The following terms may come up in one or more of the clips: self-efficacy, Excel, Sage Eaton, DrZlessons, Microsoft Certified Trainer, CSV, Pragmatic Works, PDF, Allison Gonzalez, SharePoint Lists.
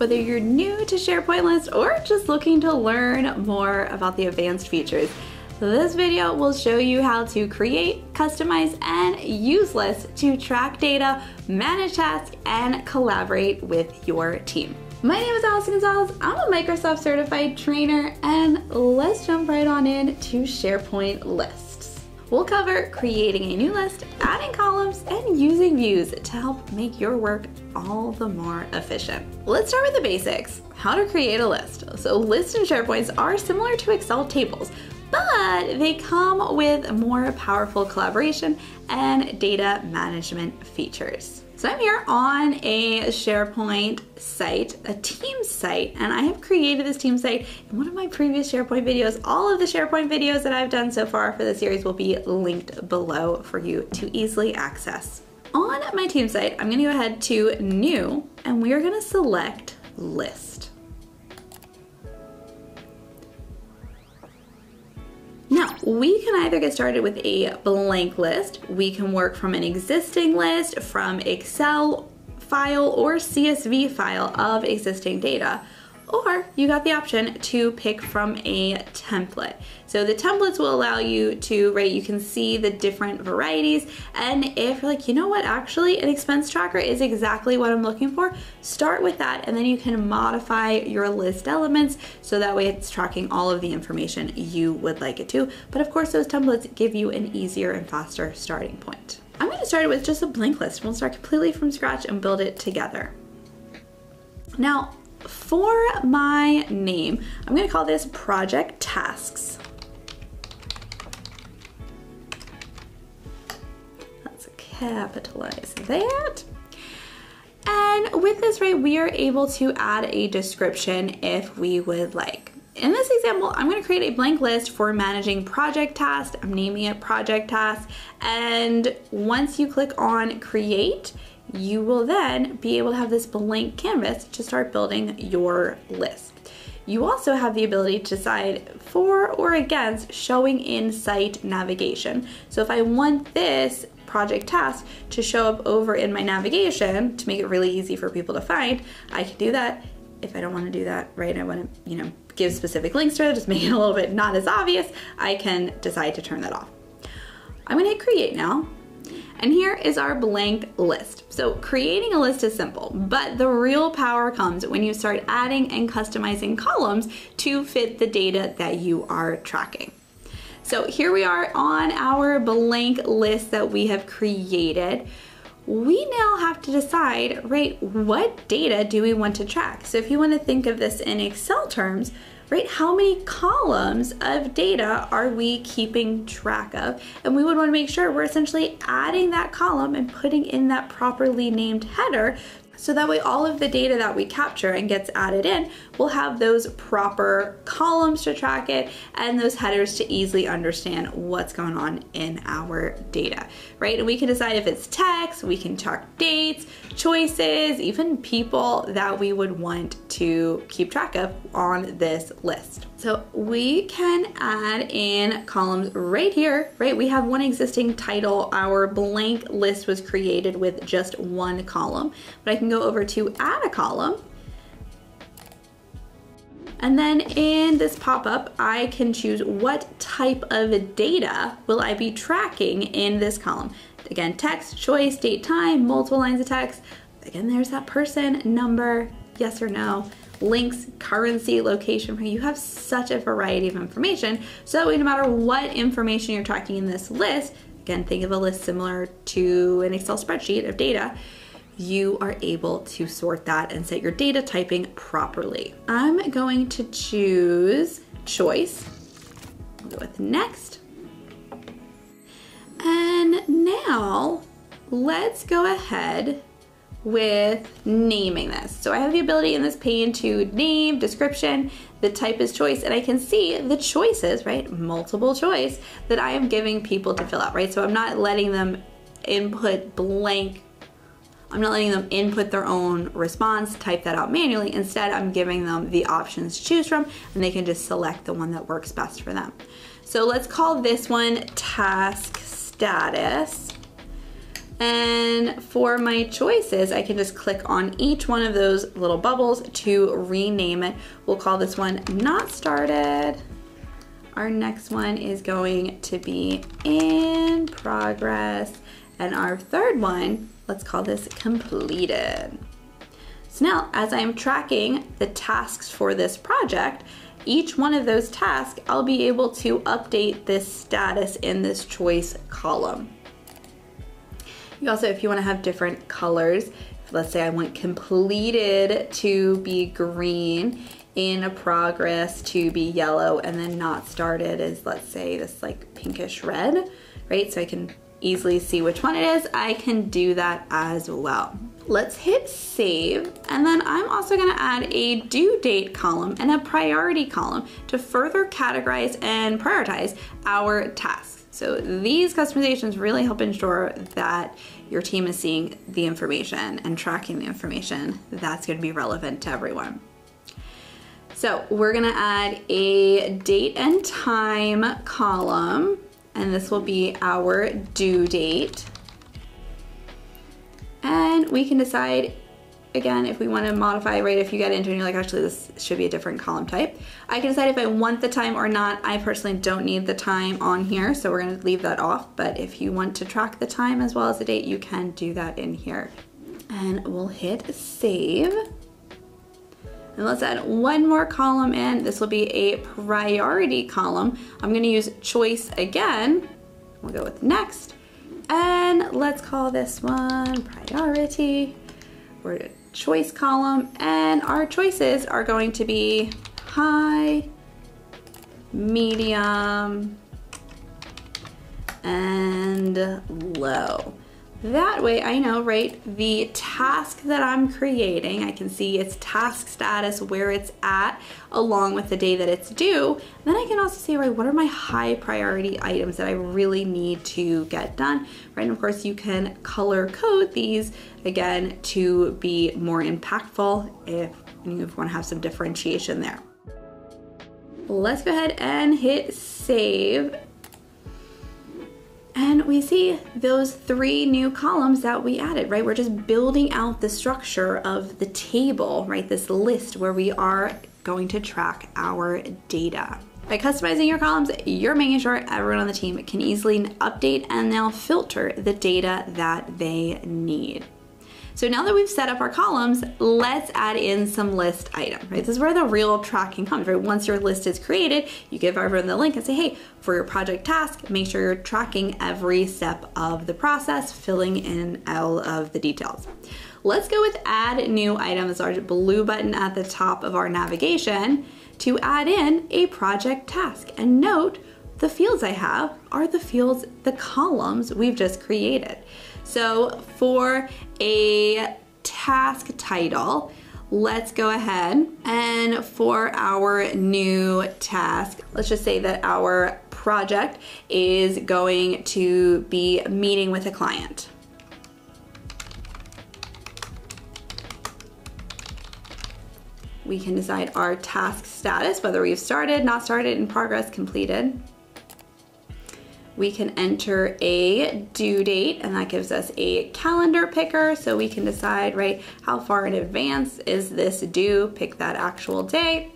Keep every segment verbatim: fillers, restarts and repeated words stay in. whether you're new to SharePoint Lists or just looking to learn more about the advanced features. This video will show you how to create, customize, and use lists to track data, manage tasks, and collaborate with your team. My name is Allison Gonzalez, I'm a Microsoft Certified Trainer, and let's jump right on in to SharePoint Lists. We'll cover creating a new list, adding columns, and using views to help make your work all the more efficient. Let's start with the basics, how to create a list. So lists in SharePoint are similar to Excel tables, but they come with more powerful collaboration and data management features. So I'm here on a SharePoint site, a team site, and I have created this team site in one of my previous SharePoint videos. All of the SharePoint videos that I've done so far for this series will be linked below for you to easily access. On my team site, I'm gonna go ahead to New, and we are gonna select List. Now, we can either get started with a blank list, we can work from an existing list, from Excel file or C S V file of existing data, or you got the option to pick from a template. So the templates will allow you to, right, you can see the different varieties, and if you're like, you know what, actually an expense tracker is exactly what I'm looking for, start with that, and then you can modify your list elements so that way it's tracking all of the information you would like it to. But of course, those templates give you an easier and faster starting point. I'm gonna start it with just a blank list. We'll start completely from scratch and build it together. Now, for my name, I'm gonna call this Project Tasks. Capitalize that. And with this, right, we are able to add a description if we would like. In this example, I'm gonna create a blank list for managing project tasks. I'm naming it Project Tasks. And once you click on Create, you will then be able to have this blank canvas to start building your list. You also have the ability to decide for or against showing in site navigation. So if I want this project task to show up over in my navigation to make it really easy for people to find, I can do that. If I don't want to do that, right, I want to, you know, give specific links to it, just make it a little bit not as obvious, I can decide to turn that off. I'm going to hit create now. And here is our blank list. So creating a list is simple, but the real power comes when you start adding and customizing columns to fit the data that you are tracking. So here we are on our blank list that we have created. We now have to decide, right, what data do we want to track? So if you want to think of this in Excel terms, right, how many columns of data are we keeping track of? And we would want to make sure we're essentially adding that column and putting in that properly named header, so that way all of the data that we capture and gets added in will have those proper columns to track it and those headers to easily understand what's going on in our data, right? And we can decide if it's text, we can track dates, choices, even people that we would want to keep track of on this list. So we can add in columns right here, right? We have one existing title. Our blank list was created with just one column, but I can go over to add a column. And then in this pop-up, I can choose what type of data will I be tracking in this column. Again, text, choice, date, time, multiple lines of text. Again, there's that person, number, yes or no, links, currency, location. You have such a variety of information. So that way, no matter what information you're tracking in this list, again, think of a list similar to an Excel spreadsheet of data, you are able to sort that and set your data typing properly. I'm going to choose choice. I'll go with next. And now let's go ahead with naming this. So I have the ability in this pane to name, description, the type is choice, and I can see the choices, right? Multiple choice that I am giving people to fill out, right? So I'm not letting them input blank I'm not letting them input their own response, type that out manually. Instead, I'm giving them the options to choose from, and they can just select the one that works best for them. So let's call this one task status. And for my choices, I can just click on each one of those little bubbles to rename it. We'll call this one Not Started. Our next one is going to be In Progress. And our third one, let's call this Completed. So now, as I'm tracking the tasks for this project, each one of those tasks, I'll be able to update this status in this choice column. You also, if you want to have different colors, let's say I want completed to be green, in progress to be yellow, and then not started is, let's say, this like pinkish red, right? So I can easily see which one it is. I can do that as well. Let's hit save, and then I'm also gonna add a due date column and a priority column to further categorize and prioritize our tasks. So these customizations really help ensure that your team is seeing the information and tracking the information that's going to be relevant to everyone. So we're going to add a date and time column, and this will be our due date. And we can decide, again, if we want to modify, right, if you get into it and you're like, actually, this should be a different column type. I can decide if I want the time or not. I personally don't need the time on here, so we're going to leave that off. But if you want to track the time as well as the date, you can do that in here. And we'll hit save. And let's add one more column in. This will be a priority column. I'm going to use choice again. We'll go with next. And let's call this one priority. We're choice column, and our choices are going to be high, medium, and low. That way I know, right, the task that I'm creating, I can see its task status, where it's at, along with the day that it's due. Then I can also see, right, what are my high priority items that I really need to get done, right? And of course you can color code these, again, to be more impactful if you want to have some differentiation there. Let's go ahead and hit save. And we see those three new columns that we added, right? We're just building out the structure of the table, right? This list where we are going to track our data. By customizing your columns, you're making sure everyone on the team can easily update and they'll filter the data that they need. So now that we've set up our columns, let's add in some list item, right? This is where the real tracking comes, right? Once your list is created, you give everyone the link and say, hey, for your project task, make sure you're tracking every step of the process, filling in all of the details. Let's go with add new item, this large blue button at the top of our navigation, to add in a project task. And note, the fields I have are the fields, the columns we've just created. So for a task title, let's go ahead and for our new task, let's just say that our project is going to be meeting with a client. We can decide our task status, whether we've started, not started, in progress, completed. We can enter a due date, and that gives us a calendar picker, so we can decide, right, how far in advance is this due, pick that actual day,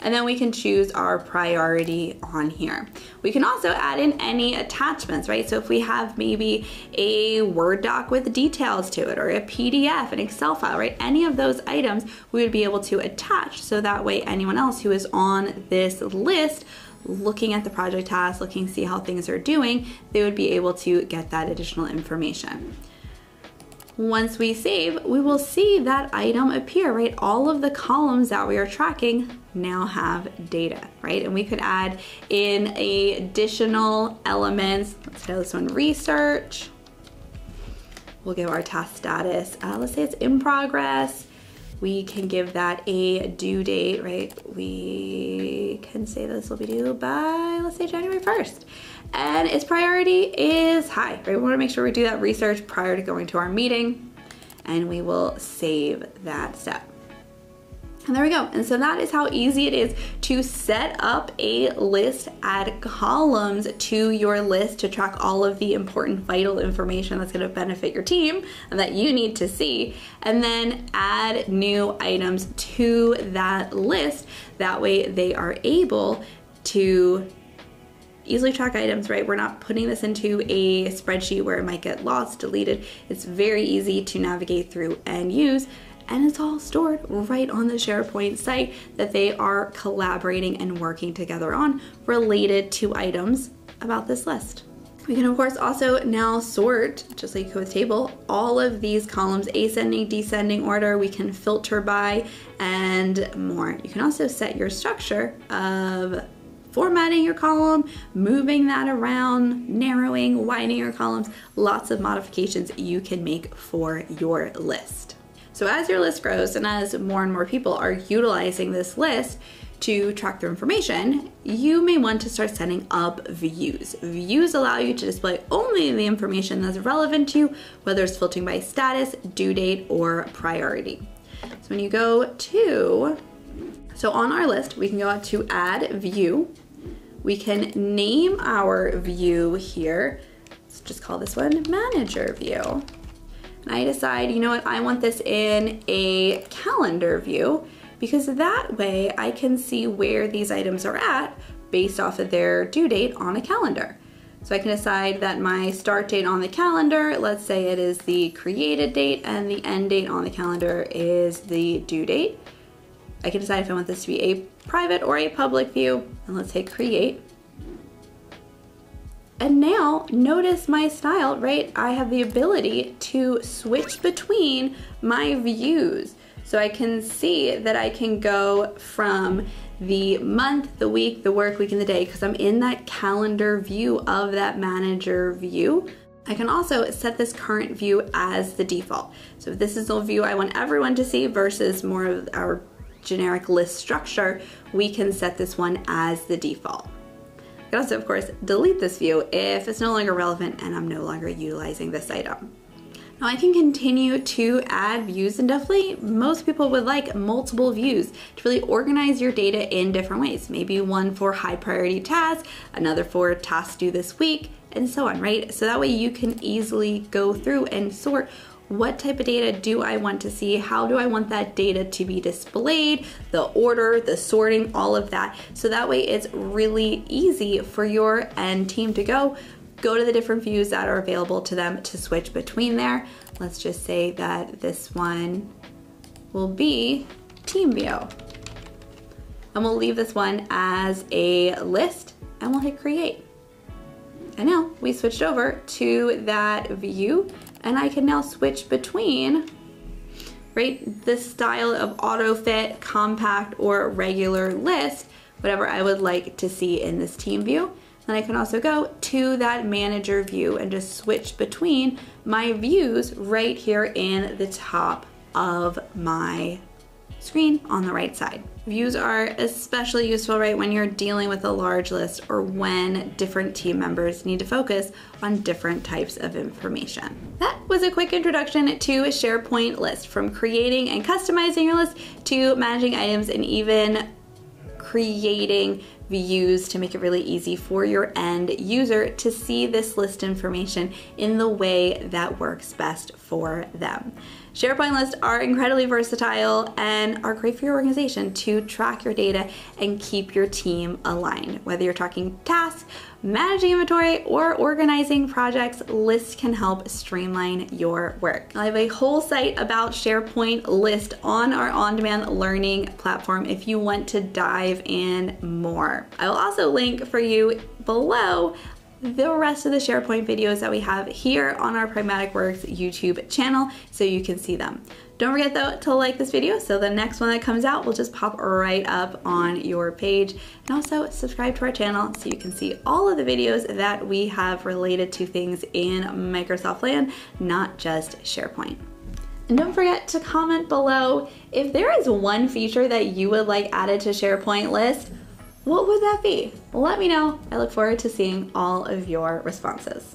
and then we can choose our priority on here. We can also add in any attachments, right? So if we have maybe a Word doc with details to it, or a P D F, an Excel file, right? Any of those items we would be able to attach, so that way anyone else who is on this list looking at the project task, looking to see how things are doing, they would be able to get that additional information. Once we save, we will see that item appear, right? All of the columns that we are tracking now have data, right? And we could add in additional elements. Let's try this one, research. We'll give our task status, uh, let's say it's in progress. We can give that a due date, right? We can say this will be due by, let's say, January first. And its priority is high, right? We want to make sure we do that research prior to going to our meeting, and we will save that step. And there we go. And so that is how easy it is to set up a list, add columns to your list to track all of the important vital information that's going to benefit your team and that you need to see, and then add new items to that list. That way they are able to easily track items, right? We're not putting this into a spreadsheet where it might get lost, deleted. It's very easy to navigate through and use. And it's all stored right on the SharePoint site that they are collaborating and working together on related to items about this list. We can of course also now sort, just like you could with table, all of these columns, ascending, descending order. We can filter by and more. You can also set your structure of formatting your column, moving that around, narrowing, widening your columns, lots of modifications you can make for your list. So as your list grows and as more and more people are utilizing this list to track their information, you may want to start setting up views. Views allow you to display only the information that's relevant to you, whether it's filtering by status, due date, or priority. So when you go to, so on our list, we can go out to add view. We can name our view here. Let's just call this one manager view. I decide, you know what, I want this in a calendar view because that way I can see where these items are at based off of their due date on a calendar. So I can decide that my start date on the calendar, let's say it is the created date, and the end date on the calendar is the due date. I can decide if I want this to be a private or a public view, and let's say create. And now notice my style, right? I have the ability to switch between my views. So I can see that I can go from the month, the week, the work, week, and the day, because I'm in that calendar view of that manager view. I can also set this current view as the default. So if this is the view I want everyone to see versus more of our generic list structure, we can set this one as the default. I can also, of course, delete this view if it's no longer relevant and I'm no longer utilizing this item. Now I can continue to add views, and definitely most people would like multiple views to really organize your data in different ways. Maybe one for high priority tasks, another for tasks due this week, and so on, right? So that way you can easily go through and sort what type of data do I want to see? How do I want that data to be displayed? The order, the sorting, all of that. So that way it's really easy for your end team to go, go to the different views that are available to them to switch between there. Let's just say that this one will be team view. And we'll leave this one as a list and we'll hit create. And now we switched over to that view. And I can now switch between, right, this style of auto fit, compact, or regular list, whatever I would like to see in this team view. And I can also go to that manager view and just switch between my views right here in the top of my screen on the right side. Views are especially useful, right, when you're dealing with a large list or when different team members need to focus on different types of information. That was a quick introduction to a SharePoint list, from creating and customizing your list to managing items and even creating views to make it really easy for your end user to see this list information in the way that works best for them. SharePoint lists are incredibly versatile and are great for your organization to track your data and keep your team aligned. Whether you're talking tasks, managing inventory, or organizing projects, lists can help streamline your work. I have a whole site about SharePoint list on our on-demand learning platform if you want to dive in more. I will also link for you below the rest of the SharePoint videos that we have here on our Pragmatic Works YouTube channel so you can see them. Don't forget though to like this video so the next one that comes out will just pop right up on your page, and also subscribe to our channel so you can see all of the videos that we have related to things in Microsoft land, not just SharePoint. And don't forget to comment below if there is one feature that you would like added to SharePoint list. What would that be? Let me know. I look forward to seeing all of your responses.